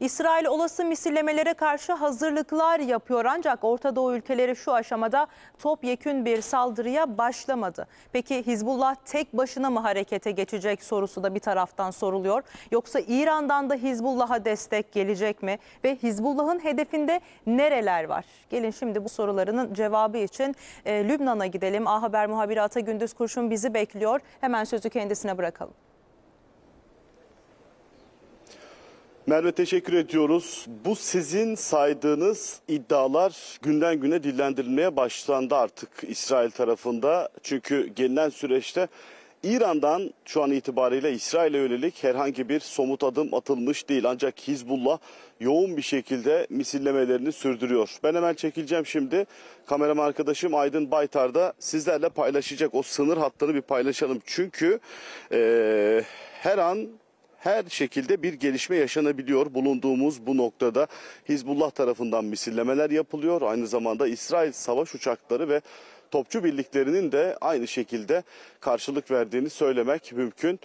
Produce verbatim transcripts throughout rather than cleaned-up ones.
İsrail olası misillemelere karşı hazırlıklar yapıyor ancak Orta Doğu ülkeleri şu aşamada topyekün bir saldırıya başlamadı. Peki Hizbullah tek başına mı harekete geçecek sorusu da bir taraftan soruluyor. Yoksa İran'dan da Hizbullah'a destek gelecek mi ve Hizbullah'ın hedefinde nereler var? Gelin şimdi bu sorularının cevabı için e, Lübnan'a gidelim. A Haber muhabiri Ata Gündüz Kurşun bizi bekliyor. Hemen sözü kendisine bırakalım. Merve, teşekkür ediyoruz. Bu sizin saydığınız iddialar günden güne dillendirilmeye başlandı artık İsrail tarafında. Çünkü gelinen süreçte İran'dan şu an itibariyle İsrail'e yönelik herhangi bir somut adım atılmış değil. Ancak Hizbullah yoğun bir şekilde misillemelerini sürdürüyor. Ben hemen çekileceğim şimdi. Kameram arkadaşım Aydın Baytar da sizlerle paylaşacak. O sınır hattını bir paylaşalım. Çünkü ee, her an... her şekilde bir gelişme yaşanabiliyor bulunduğumuz bu noktada. Hizbullah tarafından misillemeler yapılıyor. Aynı zamanda İsrail savaş uçakları ve topçu birliklerinin de aynı şekilde karşılık verdiğini söylemek mümkün.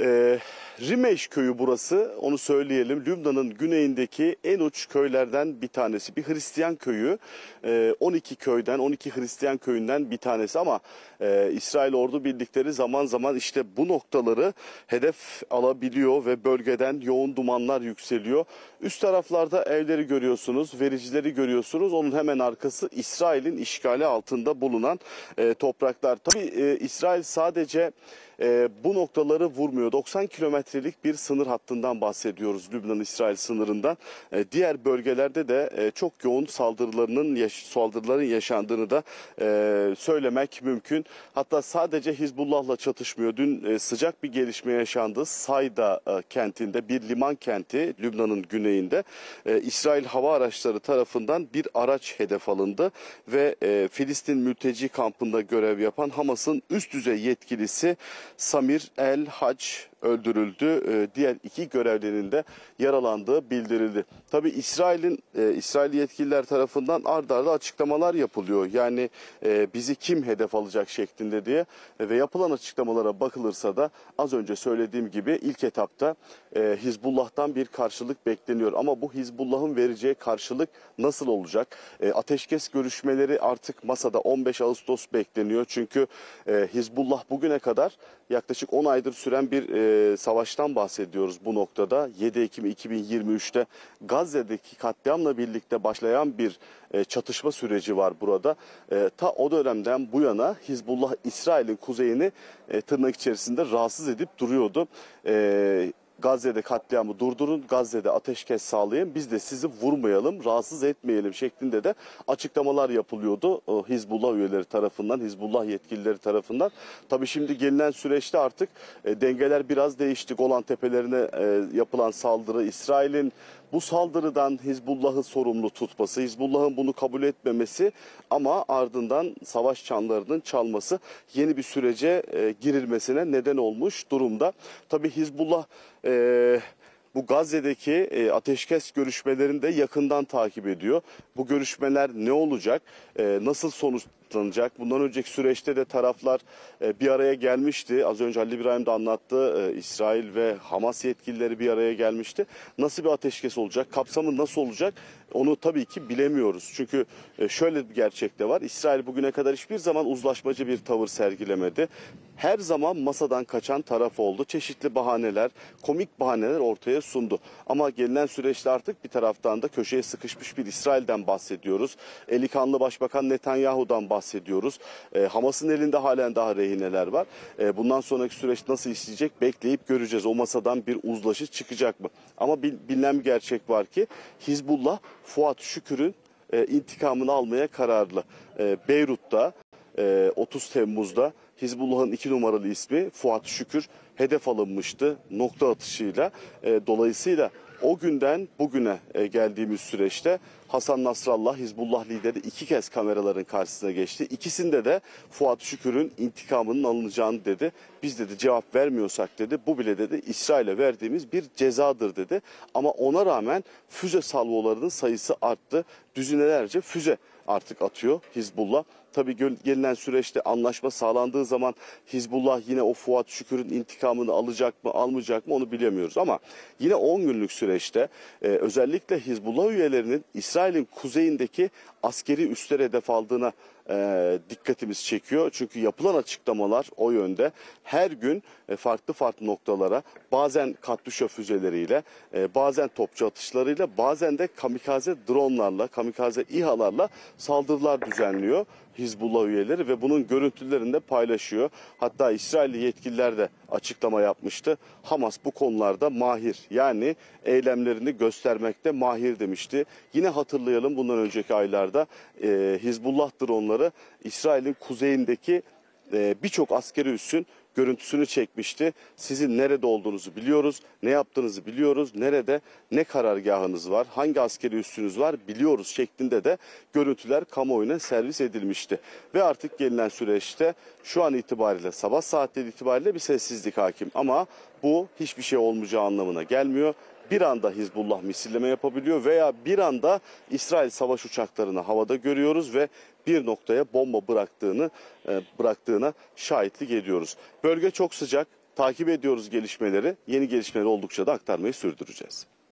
Ee, Rimeş Köyü burası, onu söyleyelim. Lübnan'ın güneyindeki en uç köylerden bir tanesi. Bir Hristiyan köyü, ee, on iki köyden on iki Hristiyan köyünden bir tanesi ama e, İsrail ordu birlikleri zaman zaman işte bu noktaları hedef alabiliyor ve bölgeden yoğun dumanlar yükseliyor. Üst taraflarda evleri görüyorsunuz, vericileri görüyorsunuz. Onun hemen arkası İsrail'in işgali altında bulunan e, topraklar. Tabii e, İsrail sadece e, bu noktaları vurmuyor. doksan kilometrelik bir sınır hattından bahsediyoruz, Lübnan-İsrail sınırından. E, diğer bölgelerde de e, çok yoğun saldırılarının yaş saldırıların yaşandığını da e, söylemek mümkün. Hatta sadece Hizbullah'la çatışmıyor. Dün e, sıcak bir gelişme yaşandı. Sayda e, kentinde, bir liman kenti Lübnan'ın güneyinde. E, İsrail hava araçları tarafından bir araç hedef alındı ve e, Filistin mülteci kampında görev yapan Hamas'ın üst düzey yetkilisi Samir El Hac öldürüldü. Diğer iki görevlinin de yaralandığı bildirildi. Tabii İsrail'in e, İsrail yetkililer tarafından ard arda açıklamalar yapılıyor. Yani e, bizi kim hedef alacak şeklinde diye e, ve yapılan açıklamalara bakılırsa da az önce söylediğim gibi ilk etapta e, Hizbullah'tan bir karşılık bekleniyor. Ama bu Hizbullah'ın vereceği karşılık nasıl olacak? E, ateşkes görüşmeleri artık masada, on beş Ağustos bekleniyor. Çünkü e, Hizbullah bugüne kadar yaklaşık on aydır süren bir e, savaştan bahsediyoruz bu noktada. yedi Ekim iki bin yirmi üç'te Gazze'deki katliamla birlikte başlayan bir e, çatışma süreci var burada. E, ta o dönemden bu yana Hizbullah İsrail'in kuzeyini e, tırnak içerisinde rahatsız edip duruyordu. E, Gazze'de katliamı durdurun, Gazze'de ateşkes sağlayın, biz de sizi vurmayalım, rahatsız etmeyelim şeklinde de açıklamalar yapılıyordu Hizbullah üyeleri tarafından, Hizbullah yetkilileri tarafından. Tabii şimdi gelinen süreçte artık dengeler biraz değişti. Golan tepelerine yapılan saldırı, İsrail'in bu saldırıdan Hizbullah'ı sorumlu tutması, Hizbullah'ın bunu kabul etmemesi ama ardından savaş çanlarının çalması yeni bir sürece e, girilmesine neden olmuş durumda. Tabii Hizbullah e, bu Gazze'deki e, ateşkes görüşmelerini de yakından takip ediyor. Bu görüşmeler ne olacak, e, nasıl sonuç? Bundan önceki süreçte de taraflar bir araya gelmişti. Az önce Halil İbrahim de anlattı. İsrail ve Hamas yetkilileri bir araya gelmişti. Nasıl bir ateşkes olacak? Kapsamı nasıl olacak? Onu tabii ki bilemiyoruz. Çünkü şöyle bir gerçek de var. İsrail bugüne kadar hiçbir zaman uzlaşmacı bir tavır sergilemedi. Her zaman masadan kaçan taraf oldu. Çeşitli bahaneler, komik bahaneler ortaya sundu. Ama gelinen süreçte artık bir taraftan da köşeye sıkışmış bir İsrail'den bahsediyoruz. Eli kanlı Başbakan Netanyahu'dan bahsediyoruz. bahsediyoruz. E, Hamas'ın elinde halen daha rehineler var. E, bundan sonraki süreç nasıl işleyecek bekleyip göreceğiz. O masadan bir uzlaşı çıkacak mı? Ama bil, bilinen bir gerçek var ki Hizbullah Fuat Şükür'ün e, intikamını almaya kararlı. E, Beyrut'ta e, otuz Temmuz'da Hizbullah'ın iki numaralı ismi Fuat Şükür hedef alınmıştı nokta atışıyla. E, dolayısıyla o günden bugüne geldiğimiz süreçte Hasan Nasrallah, Hizbullah lideri iki kez kameraların karşısına geçti. İkisinde de Fuat Şükür'ün intikamının alınacağını dedi. Biz dedi cevap vermiyorsak dedi bu bile dedi İsrail'e verdiğimiz bir cezadır dedi. Ama ona rağmen füze salvolarının sayısı arttı. Düzinelerce füze artık atıyor Hizbullah. Tabii gelinen süreçte anlaşma sağlandığı zaman Hizbullah yine o Fuat Şükür'ün intikamını alacak mı almayacak mı onu bilemiyoruz. Ama yine on günlük süreçte e, özellikle Hizbullah üyelerinin İsrail'in kuzeyindeki askeri üslere hedef aldığına e, dikkatimiz çekiyor. Çünkü yapılan açıklamalar o yönde. Her gün e, farklı farklı noktalara bazen katyuşa füzeleriyle, e, bazen topçu atışlarıyla, bazen de kamikaze dronlarla, kamikaze İHA'larla saldırılar düzenliyor Hizbullah üyeleri ve bunun görüntülerini de paylaşıyor. Hatta İsrailli yetkililer de açıklama yapmıştı. Hamas bu konularda mahir, yani eylemlerini göstermekte mahir demişti. Yine hatırlayalım, bundan önceki aylarda e, Hizbullah dronları İsrail'in kuzeyindeki e, birçok askeri üssün görüntüsünü çekmişti. Sizin nerede olduğunuzu biliyoruz, ne yaptığınızı biliyoruz, nerede ne karargahınız var, hangi askeri üssünüz var biliyoruz şeklinde de görüntüler kamuoyuna servis edilmişti. Ve artık gelinen süreçte şu an itibariyle sabah saatleri itibariyle bir sessizlik hakim, ama bu hiçbir şey olmayacağı anlamına gelmiyor. Bir anda Hizbullah misilleme yapabiliyor veya bir anda İsrail savaş uçaklarını havada görüyoruz ve bir noktaya bomba bıraktığını bıraktığına şahitlik ediyoruz. Bölge çok sıcak, takip ediyoruz gelişmeleri. Yeni gelişmeleri oldukça da aktarmayı sürdüreceğiz.